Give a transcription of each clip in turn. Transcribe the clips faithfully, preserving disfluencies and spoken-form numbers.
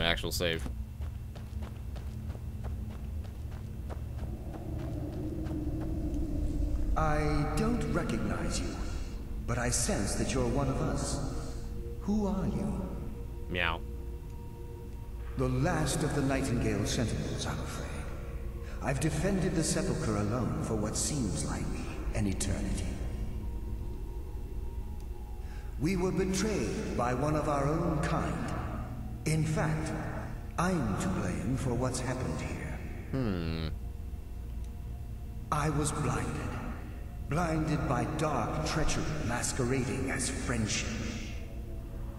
an actual save. I don't recognize you, but I sense that you're one of us. Who are you? Meow. The last of the Nightingale Sentinels, I'm afraid. I've defended the sepulchre alone for what seems like an eternity. We were betrayed by one of our own kind. In fact, I'm to blame for what's happened here. Hmm. I was blinded. Blinded by dark treachery masquerading as friendship.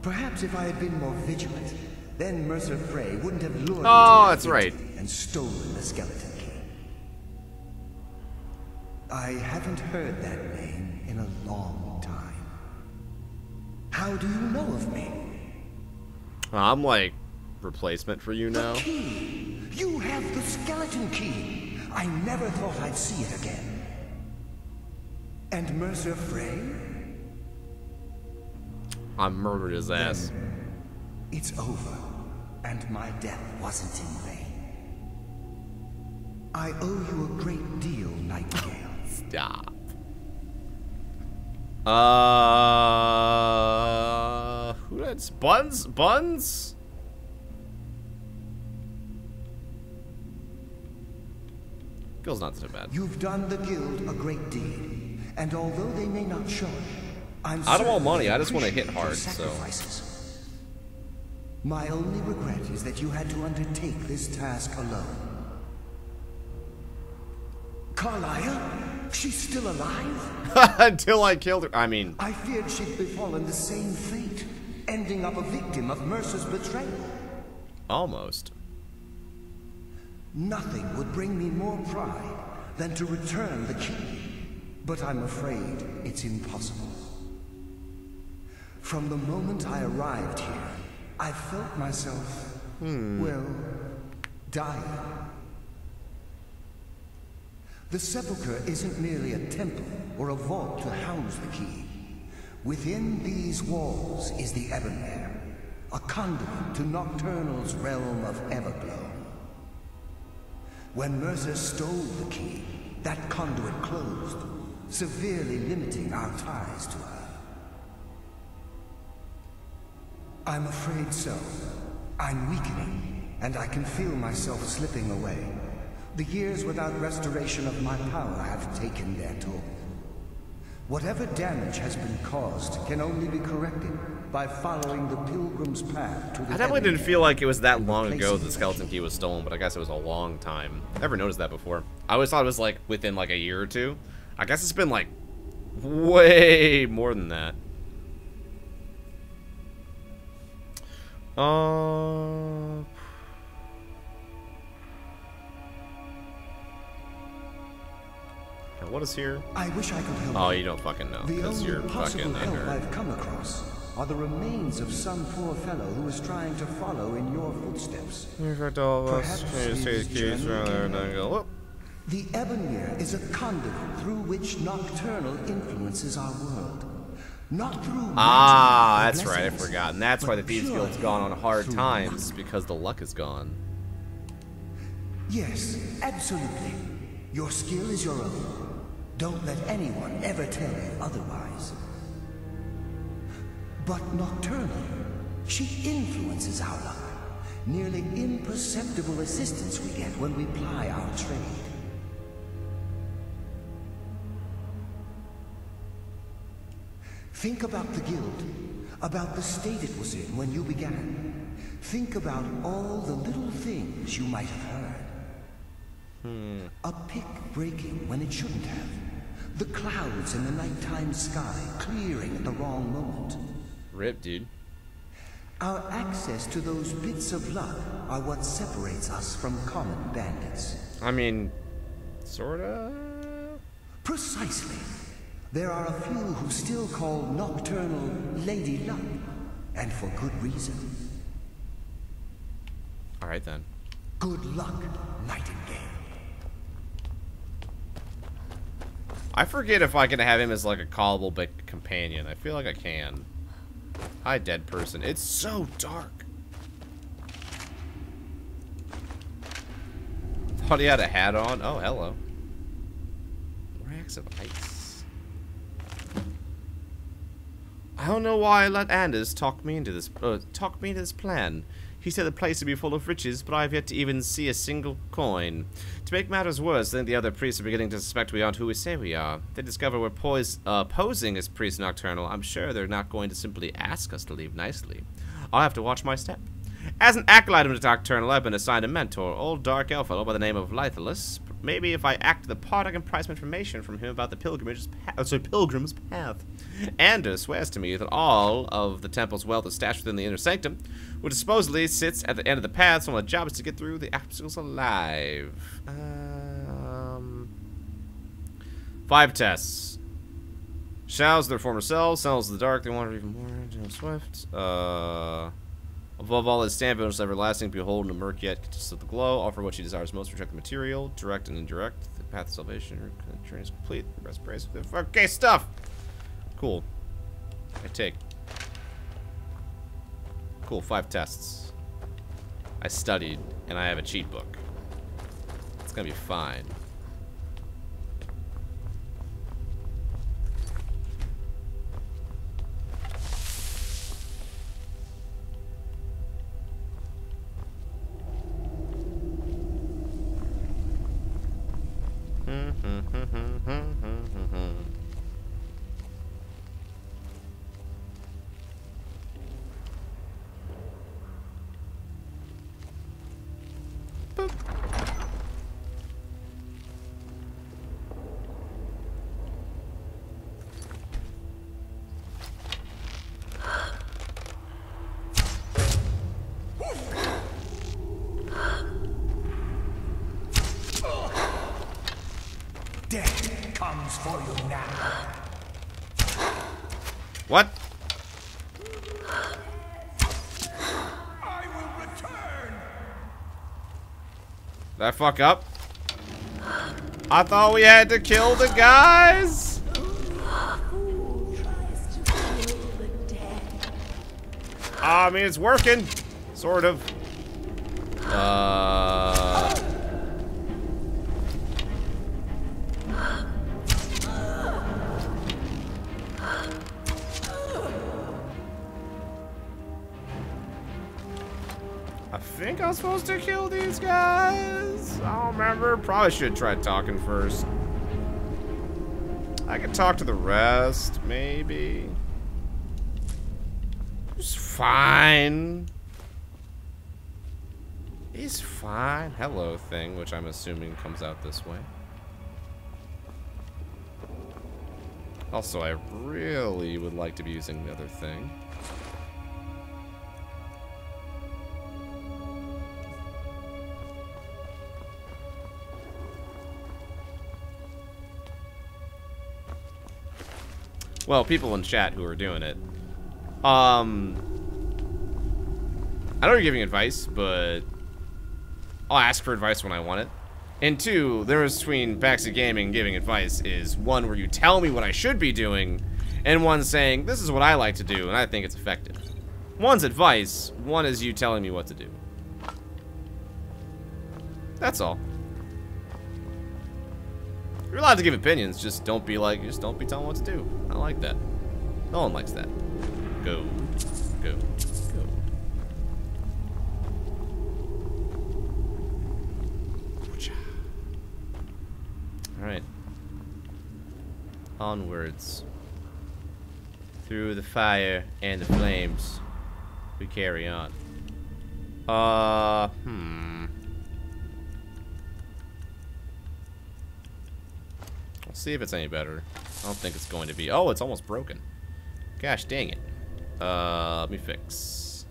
Perhaps if I had been more vigilant, then Mercer Frey wouldn't have lured oh, me to that's right. and stolen the skeleton key. I haven't heard that name in a long time. How do you know of me? I'm like replacement for you now. The key. You have the skeleton key. I never thought I'd see it again. And Mercer Frey? I murdered his ass. Then it's over, and my death wasn't in vain. I owe you a great deal, Nightingale. Stop. Uh, who that's Buns? Buns? Guild's not so bad. You've done the guild a great deed, and although they may not show it, I'm I don't want money. I just want to hit hard. So. My only regret is that you had to undertake this task alone. Karliah? She's still alive? Until I killed her. I mean, I feared she'd befallen the same fate, ending up a victim of Mercer's betrayal. Almost. Nothing would bring me more pride than to return the key, but I'm afraid it's impossible. From the moment I arrived here, I felt myself, hmm. well, dying. The sepulchre isn't merely a temple or a vault to house the key. Within these walls is the Evermere, a conduit to Nocturnal's realm of Everglow. When Mercer stole the key, that conduit closed, severely limiting our ties to her. I'm afraid so. I'm weakening, and I can feel myself slipping away. The years without restoration of my power have taken their toll. Whatever damage has been caused can only be corrected by following the pilgrim's path to the I definitely didn't feel like it was that long ago that the skeleton key was stolen, but I guess it was a long time. Never noticed that before. I always thought it was like within like a year or two. I guess it's been like way more than that. Uh, what is here? I wish I could help. Oh, you don't fucking know. The only you're possible help inner. I've come across are the remains of some poor fellow who is trying to follow in your footsteps. Perhaps his keys rather than go. The Ebonmere is a conduit through which Nocturnal influences our world. Not through ah, that's right, I forgot. And that's why the Thieves Guild's gone on hard times, luck. Because the luck is gone. Yes, absolutely. Your skill is your own. Don't let anyone ever tell you otherwise. But Nocturnal, she influences our luck. Nearly imperceptible assistance we get when we ply our trade. Think about the guild, about the state it was in when you began. Think about all the little things you might have heard. Hmm. A pick breaking when it shouldn't have. The clouds in the nighttime sky clearing at the wrong moment. Rip, dude. Our access to those bits of luck are what separates us from common bandits. I mean, sorta? Precisely. There are a few who still call Nocturnal Lady Luck, and for good reason. All right, then. Good luck, Nightingale. I forget if I can have him as like a callable big companion. I feel like I can. Hi, dead person. It's so dark. thought he had a hat on. Oh, hello. Racks of ice. I don't know why I let Anders talk me into this. Uh, talk me into this plan. He said the place would be full of riches, but I have yet to even see a single coin. To make matters worse, I think the other priests are beginning to suspect we aren't who we say we are. They discover we're poise, uh, posing as priests Nocturnal. I'm sure they're not going to simply ask us to leave nicely. I'll have to watch my step. As an acolyte of Nocturnal, I've been assigned a mentor, old dark elf fellow by the name of Lithalus. Maybe if I act the part, I can pry some information from him about the pilgrim's path. So pilgrim's path. Anders swears to me that all of the temple's wealth is stashed within the inner sanctum, which supposedly sits at the end of the path. So my job is to get through the obstacles alive. Um, five tests. Shouts their former selves. Sells the dark. They wander even more. Swift. Uh. Above all, his stamp is everlasting. Behold, in the murk yet, consists of the glow. Offer what she desires most. Reject the material. Direct and indirect. The path of salvation. The journey is complete. The rest praise. Okay, stuff! Cool. I take. Cool, five tests. I studied, and I have a cheat book. It's gonna be fine. For you now. What? I will return. Did I fuck up? I thought we had to kill the guys. Who tries to kill the dead? I mean, it's working, sort of. Uh. I think I was supposed to kill these guys. I don't remember. Probably should try talking first. I can talk to the rest, maybe. It's fine. It's fine. Hello thing, which I'm assuming comes out this way. Also, I really would like to be using the other thing. Well, people in chat who are doing it. Um, I know you're giving advice, but I'll ask for advice when I want it. And two, the difference between backseat gaming and giving advice is one where you tell me what I should be doing, and one saying, this is what I like to do, and I think it's effective. One's advice, one is you telling me what to do. That's all. You're allowed to give opinions, just don't be like, just don't be telling what to do. I like that. No one likes that. Go. Go. Go. Alright. Onwards. Through the fire and the flames, we carry on. Uh, hmm. We'll see if it's any better. I don't think it's going to be. Oh, it's almost broken. Gosh dang it. Uh, let me fix.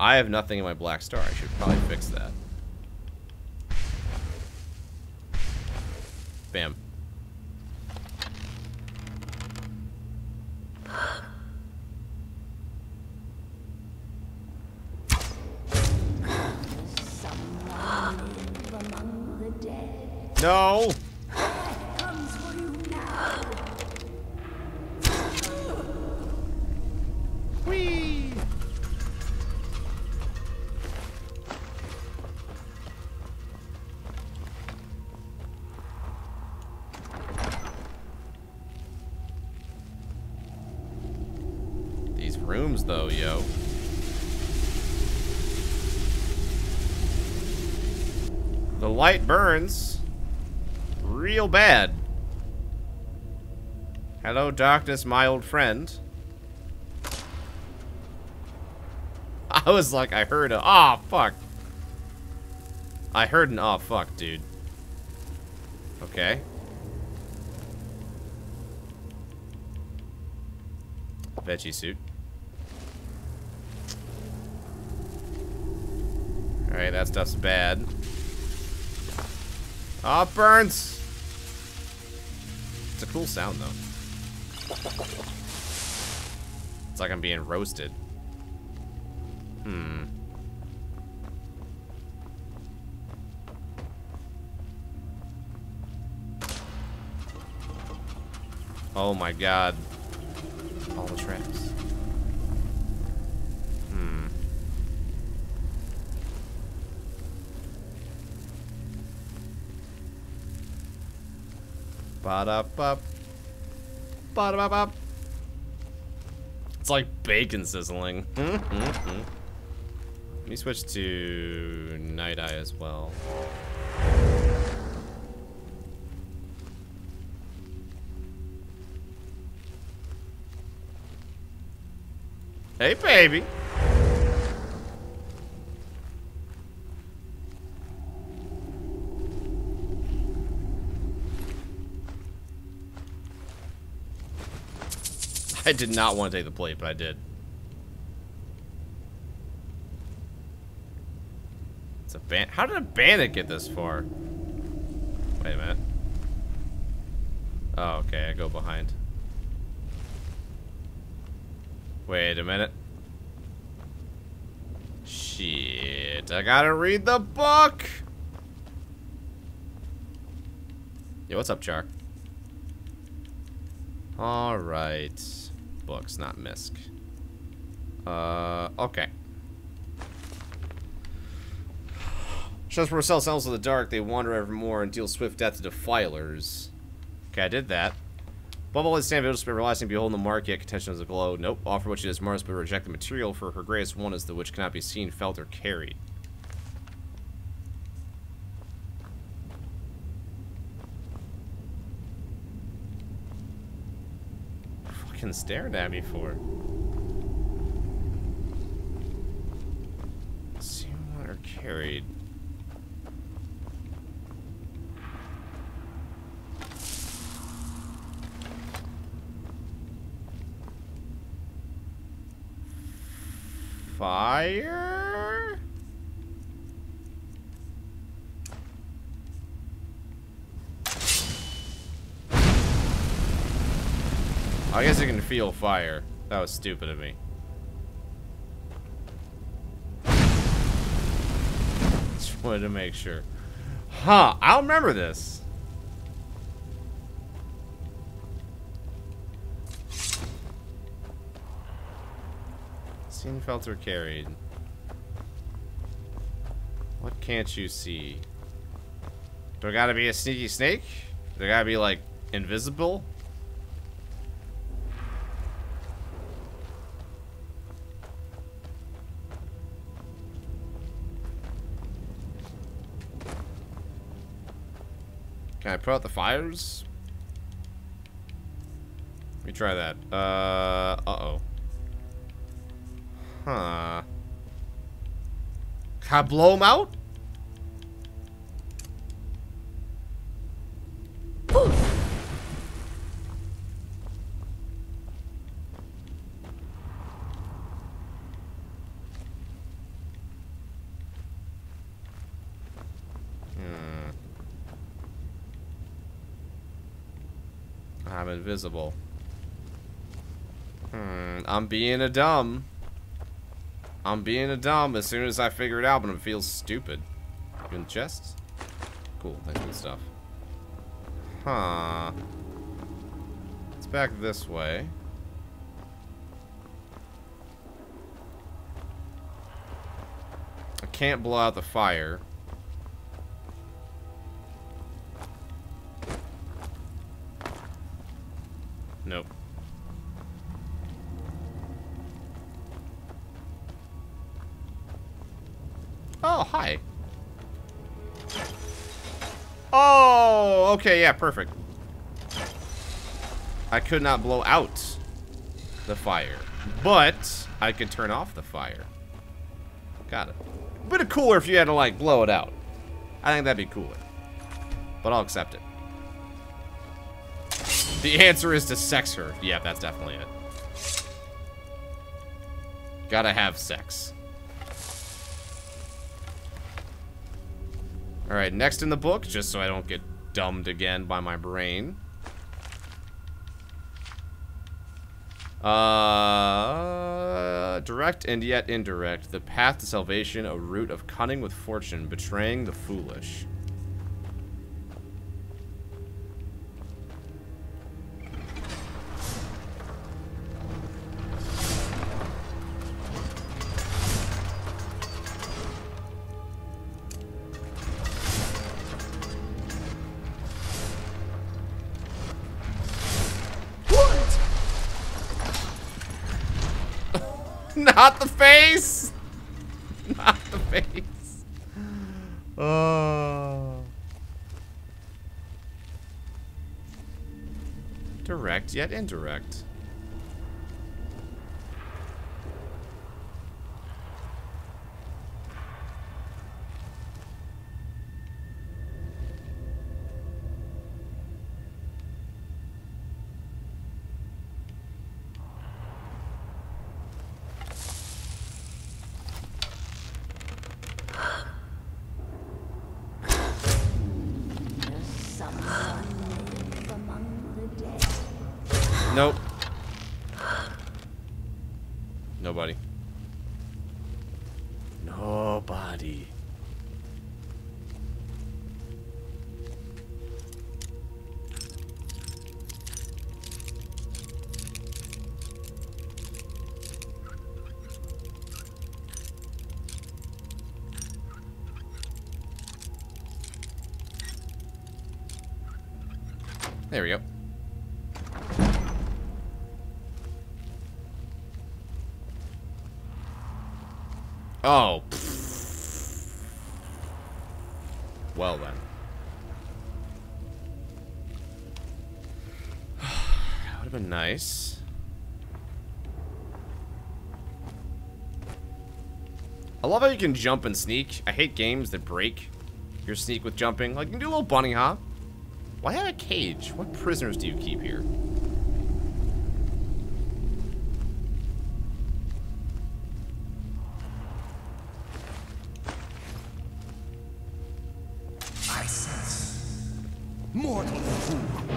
I have nothing in my black star. I should probably fix that. Bam. No! Whee! rooms, though, yo. The light burns real bad. Hello, darkness, my old friend. I was like, I heard a... Aw, oh, fuck. I heard an aw, oh, fuck, dude. Okay. Veggie suit. Alright, that stuff's bad. Aw, oh, it burns! It's a cool sound, though. It's like I'm being roasted. Hmm. Oh my god. All the traps. Hmm. Ba-da-ba. Ba-da-ba-ba. It's like bacon sizzling. Mm-hmm. Let me switch to Night Eye as well. Hey, baby. I did not want to take the plate, but I did. A ban- How did a bandit get this far? Wait a minute. Oh, okay, I go behind. Wait a minute. Shit, I gotta read the book! Yo, what's up, Char? Alright. Books, not misc. Uh, okay. Just for ourselves, elves of the dark, they wander evermore and deal swift death to defilers. Okay, I did that. Above all, stand vigil, spirit relaxing, behold the mark, yet contention is aglow. Nope, offer what she does marks, but reject the material, for her greatest one is the which cannot be seen, felt, or carried. Fucking staring at me for. Seen one or carried. Fire? I guess I can feel fire. That was stupid of me. Just wanted to make sure. Huh, I'll remember this. Seen, felt, or carried. What can't you see? Do I gotta be a sneaky snake? Do I gotta be like invisible? Can I put out the fires? Let me try that. Uh, uh-oh. Huh. Can I blow him out? Ooh. Hmm. I'm invisible. Hmm. I'm being a dumb. I'm being a dumb as soon as I figure it out, but it feels stupid. You in chests? Cool, that good stuff. Huh. It's back this way. I can't blow out the fire. Nope. Oh, hi. Oh, okay, yeah, perfect. I could not blow out the fire, but I could turn off the fire. Got it. A bit cooler if you had to, like, blow it out. I think that'd be cooler. But I'll accept it. The answer is to sex her. Yeah, that's definitely it. Gotta have sex. Alright, next in the book, just so I don't get dumbed again by my brain. Uh, direct and yet indirect. The path to salvation, a route of cunning with fortune, betraying the foolish. Not the face! Not the face. Uh, direct yet indirect. Nope. Nobody. Nobody. There we go. Oh. Well then. That would have been nice. I love how you can jump and sneak. I hate games that break your sneak with jumping. Like, you can do a little bunny hop. Why have a cage? What prisoners do you keep here?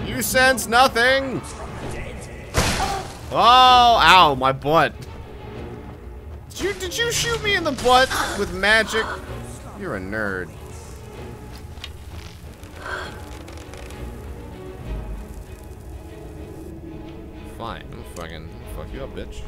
You sense nothing. Oh, ow, my butt. Did you, did you shoot me in the butt with magic? You're a nerd. Fine, I'm fucking fuck you up, bitch.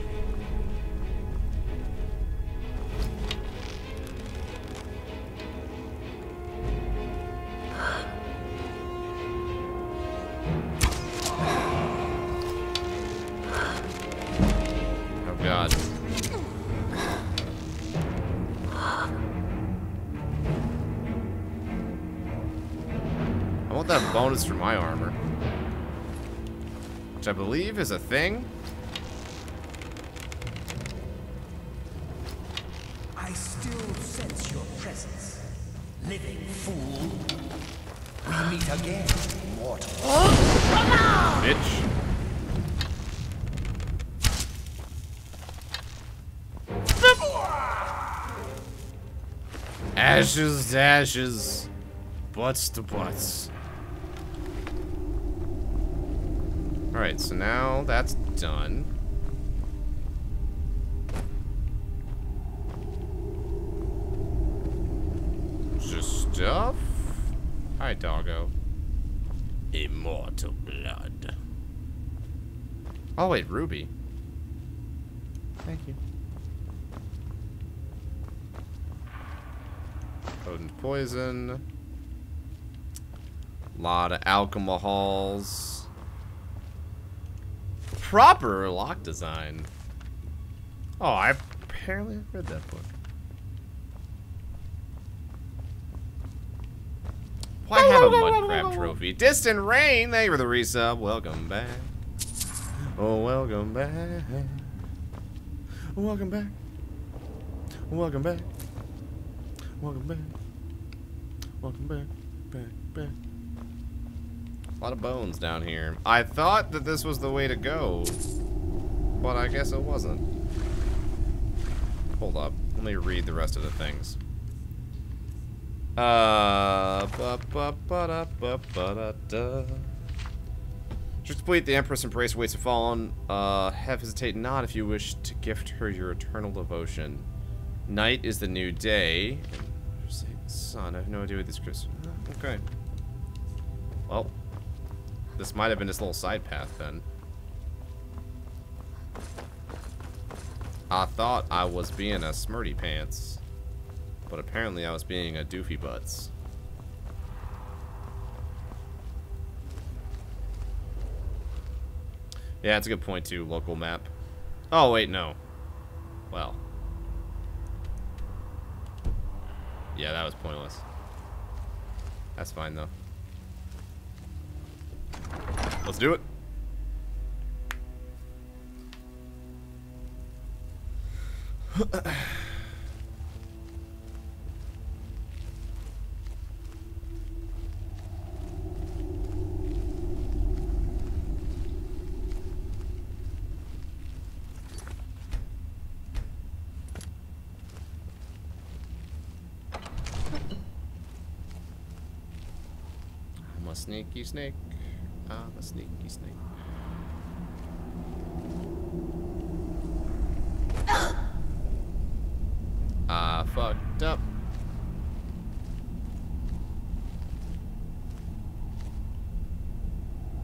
That bonus for my armor, which I believe is a thing. I still sense your presence, living fool. We meet again, mortal. Oh, bitch. Ashes to ashes, butts to butts. Alright, so now that's done. Just stuff. Hi, doggo. Immortal blood. Oh, wait, Ruby. Thank you. Potent poison. A lot of alcohols. Proper lock design. Oh, I apparently read that book. Why have a mud crab trophy? Distant Rain, they were the resub. Welcome back. Oh, welcome back. Welcome back. Welcome back. Welcome back. Welcome back. Back, back. A lot of bones down here. I thought that this was the way to go, but I guess it wasn't. Hold up. Let me read the rest of the things. Uh, ba, ba, ba, da, ba, ba, da, da. To complete, the Empress embrace waits to fall on. Uh, have hesitate not if you wish to gift her your eternal devotion. Night is the new day. Son, I have no idea what this Christmas. Okay. Well, this might have been this little side path then. I thought I was being a smirty pants, but apparently I was being a doofy butts. Yeah, that's a good point too, local map. Oh, wait, no. Well. Yeah, that was pointless. That's fine, though. Let's do it. Sneaky snake. I'm a sneaky snake. I fucked up.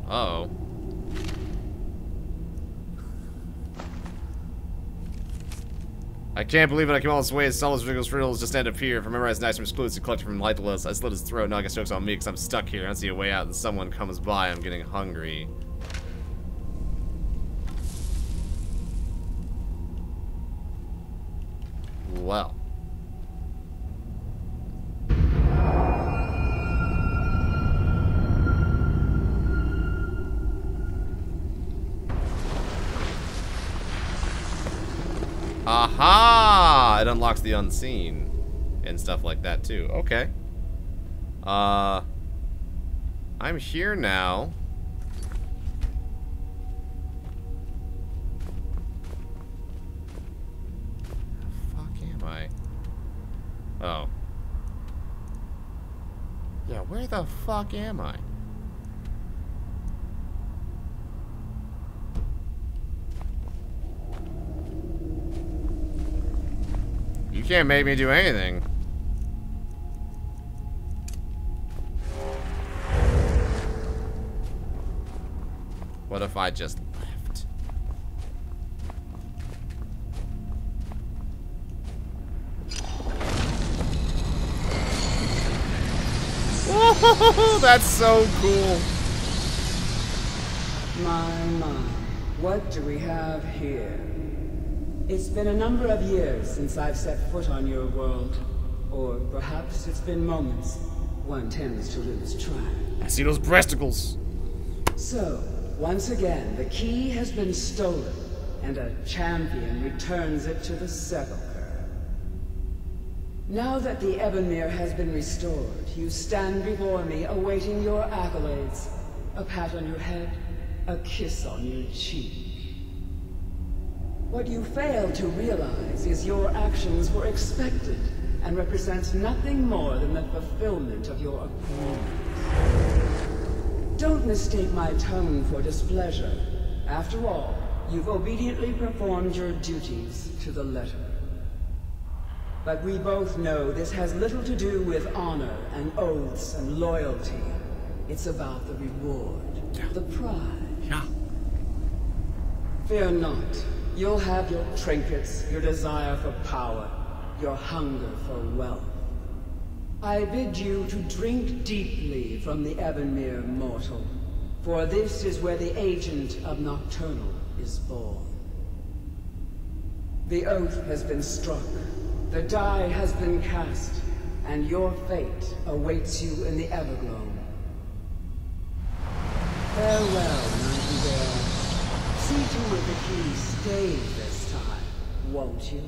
Uh-oh. I can't believe it. I came all this way. Solus Wriggles Riddles just end up here. If I memorize nice from exclusive collected from Lithalus, I slit his throat. Now I guess jokes on me because I'm stuck here. I don't see a way out. And someone comes by. I'm getting hungry. Well. Aha! It unlocks the unseen and stuff like that too. Okay. Uh, I'm here now. How the fuck am I? Oh. Yeah, where the fuck am I? You can't make me do anything. What if I just left? Whoa, that's so cool. My, my, what do we have here? It's been a number of years since I've set foot on your world. Or perhaps it's been moments. One tends to lose track. I see those breasticles. So, once again, the key has been stolen, and a champion returns it to the sepulchre. Now that the Evermere has been restored, you stand before me awaiting your accolades. A pat on your head, a kiss on your cheek. What you fail to realize is your actions were expected and represents nothing more than the fulfillment of your agreement. Don't mistake my tone for displeasure. After all, you've obediently performed your duties to the letter. But we both know this has little to do with honor and oaths and loyalty. It's about the reward, yeah. The prize. Yeah. Fear not. You'll have your trinkets, your desire for power, your hunger for wealth. I bid you to drink deeply from the Evermere mortal, for this is where the agent of Nocturnal is born. The oath has been struck, the die has been cast, and your fate awaits you in the Everglow. Farewell, Nightingale. See to it that he stays this time, won't you?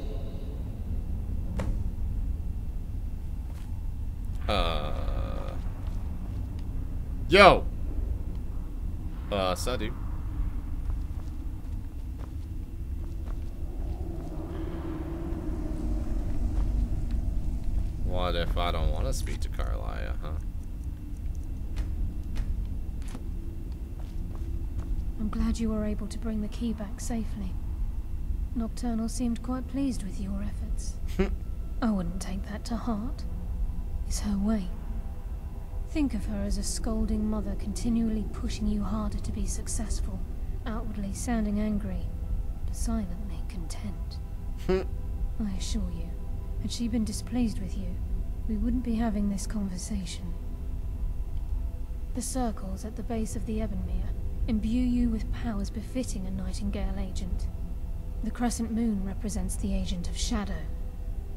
Uh. Yo! Uh, Sadu. What if I don't want to speak to Karliah, huh? I'm glad you were able to bring the key back safely. Nocturnal seemed quite pleased with your efforts. I wouldn't take that to heart. It's her way. Think of her as a scolding mother continually pushing you harder to be successful, outwardly sounding angry, but silently content. I assure you, had she been displeased with you, we wouldn't be having this conversation. The circles at the base of the Ebonmere imbue you with powers befitting a Nightingale agent. The crescent moon represents the agent of shadow,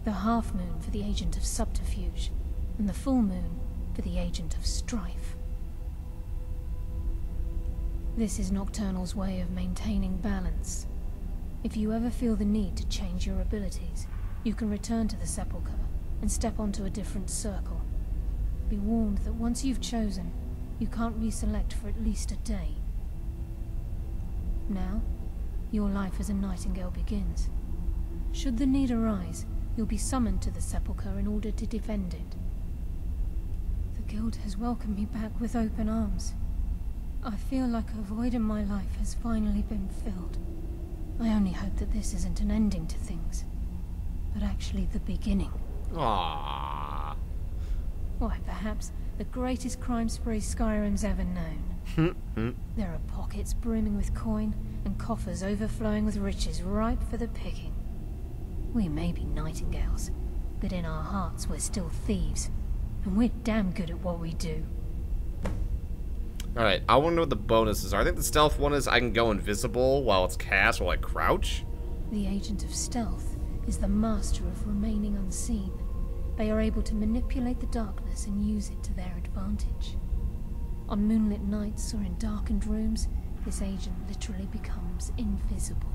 the half moon for the agent of subterfuge, and the full moon for the agent of strife. This is Nocturnal's way of maintaining balance. If you ever feel the need to change your abilities, you can return to the sepulchre and step onto a different circle. Be warned that once you've chosen, you can't reselect for at least a day. Now, your life as a Nightingale begins. Should the need arise, you'll be summoned to the sepulchre in order to defend it. The Guild has welcomed me back with open arms. I feel like a void in my life has finally been filled. I only hope that this isn't an ending to things, but actually the beginning. Aww. Why, perhaps the greatest crime spree Skyrim's ever known. There are pockets brimming with coin, and coffers overflowing with riches ripe for the picking. We may be Nightingales, but in our hearts we're still thieves, and we're damn good at what we do. Alright, I want to know what the bonuses are. I think the stealth one is I can go invisible while it's cast, while I crouch. The agent of stealth is the master of remaining unseen. They are able to manipulate the darkness and use it to their advantage. On moonlit nights or in darkened rooms, this agent literally becomes invisible.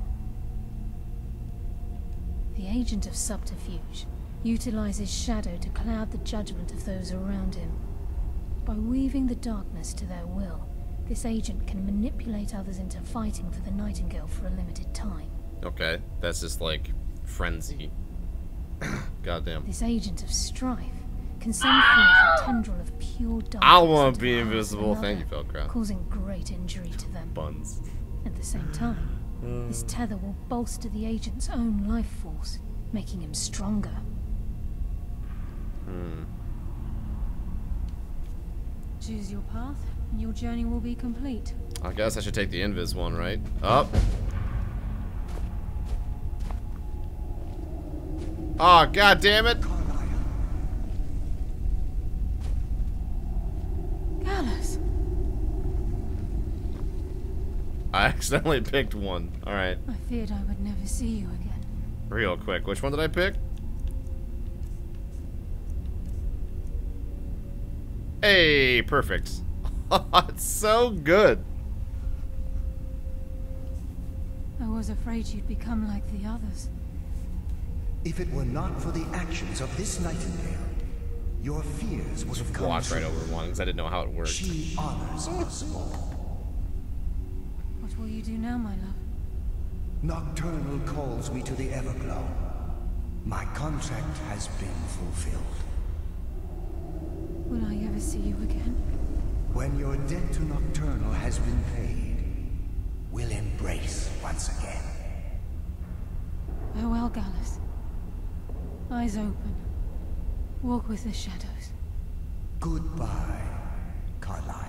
The agent of subterfuge utilizes shadow to cloud the judgment of those around him. By weaving the darkness to their will, this agent can manipulate others into fighting for the Nightingale for a limited time. Okay, that's just like frenzy. Goddamn. This agent of strife can send forth a tendril of pure darkness. I want to be invisible. Another, thank you, Velcro. Causing great injury to them. Buns. At the same time, mm. this tether will bolster the agent's own life force, making him stronger. Hmm. Choose your path, and your journey will be complete. I guess I should take the invis one, right? Up. Oh, God damn it! Gallus. I accidentally picked one. All right. I feared I would never see you again. Real quick, which one did I pick? Hey, perfect. It's so good. I was afraid you'd become like the others. If it were not for the actions of this Nightingale, your fears would have come. Watch right over one, because I didn't know how it worked. She honors us all. What will you do now, my love? Nocturnal calls me to the Everglow. My contract has been fulfilled. Will I ever see you again? When your debt to Nocturnal has been paid, we'll embrace once again. Farewell, Gallus. Eyes open. Walk with the shadows. Goodbye, Karliah.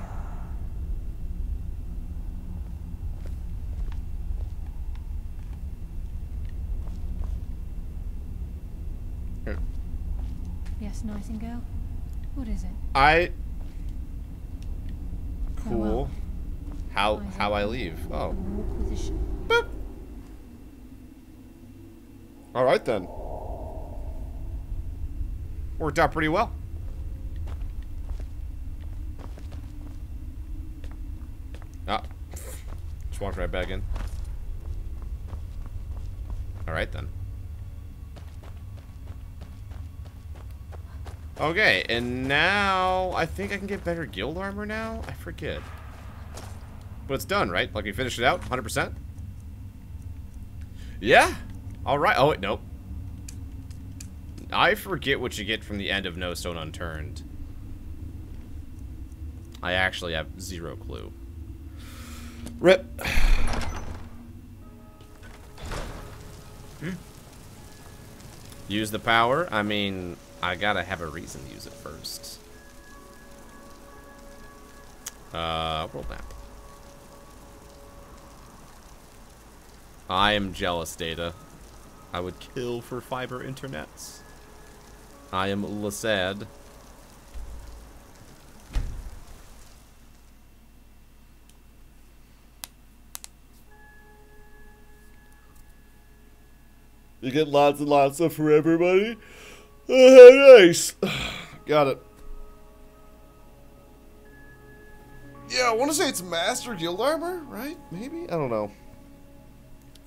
Here. Yes, Nightingale? What is it? I... Cool. How, how I leave. Oh. Boop! Alright then. Worked out pretty well. Ah. Just walked right back in. Alright then. Okay, and now I think I can get better guild armor now? I forget. But it's done, right? Like we finished it out, one hundred percent? Yeah? Alright. Oh, wait, nope. I forget what you get from the end of No Stone Unturned. I actually have zero clue. Rip. Hmm. Use the power? I mean, I gotta have a reason to use it first. Uh, world map. I am jealous, Data. I would kill for fiber internets. I am Lasad. You get lots and lots of for everybody. Oh, nice. Got it. Yeah, I want to say it's Master Guild Armor, right? Maybe? I don't know.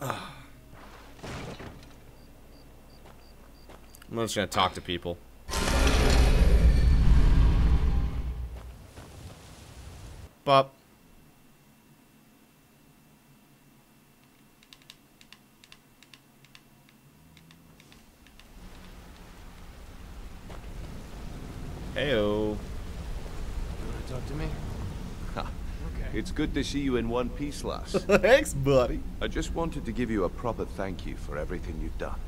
I'm just gonna talk to people. Bop. Heyo. You wanna talk to me? It's good to see you in one piece, lass. Thanks, buddy. I just wanted to give you a proper thank you for everything you've done.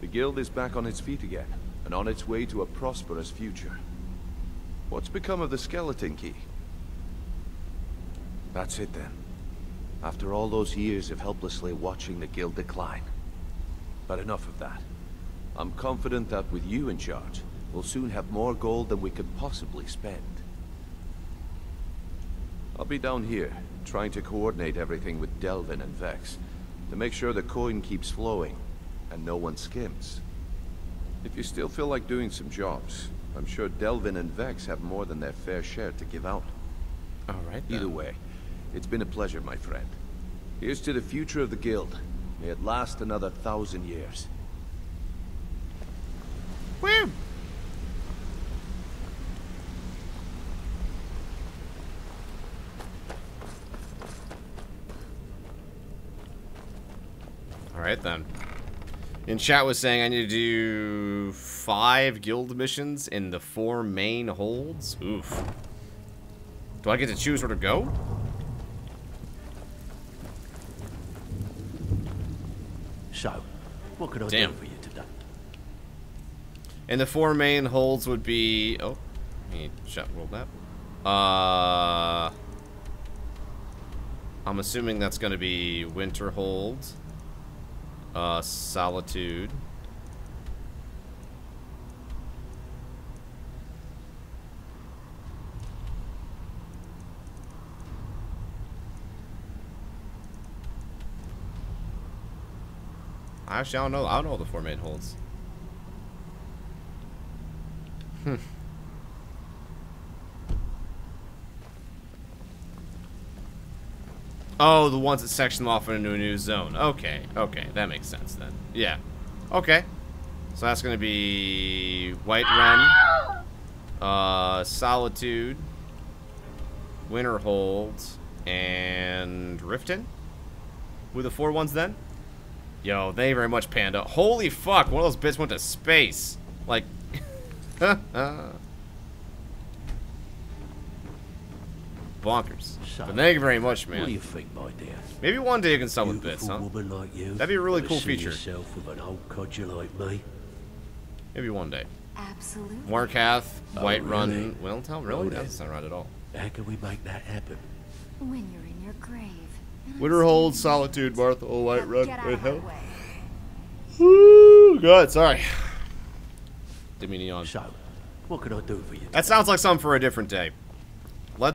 The guild is back on its feet again, and on its way to a prosperous future. What's become of the skeleton key? That's it then. After all those years of helplessly watching the guild decline. But enough of that. I'm confident that with you in charge, we'll soon have more gold than we could possibly spend. I'll be down here, trying to coordinate everything with Delvin and Vex, to make sure the coin keeps flowing, and no one skims. If you still feel like doing some jobs, I'm sure Delvin and Vex have more than their fair share to give out. Alright then. Either way, it's been a pleasure, my friend. Here's to the future of the guild. May it last another thousand years. Woo! Alright then. In chat was saying I need to do five guild missions in the four main holds. Oof. Do I get to choose where to go? So, what could I Damn. do for you today? And the four main holds would be... Oh, I need to shut world map. Uh, I'm assuming that's going to be Winterhold. Uh, Solitude. Actually, I don't know. I don't know the four main holds. Hmm. Oh, the ones that section them off into a new zone. Okay, okay, that makes sense then. Yeah. Okay. So that's gonna be Whiterun, uh, Solitude, Winterhold, and Riften. Who are the four ones then? Yo, thank you very much, Panda. Holy fuck, one of those bits went to space. Like, bonkers. So, but thank you very much, man. What do you think, my dear? Maybe one day you can sell with bits, huh? Like you, that'd be a really cool feature. With an old codger like me. Maybe one day. Absolutely. Markarth, oh, Whiterun, really? Winterhold, really? Oh, that doesn't sound right at all. How can we make that happen? When you're in your grave. Winterhold, Solitude, Marth, oh, Whiterun, Winterhold. Woo, God, sorry. Didn't mean to yawn. So, what could I do for you? That sounds like something for a different day.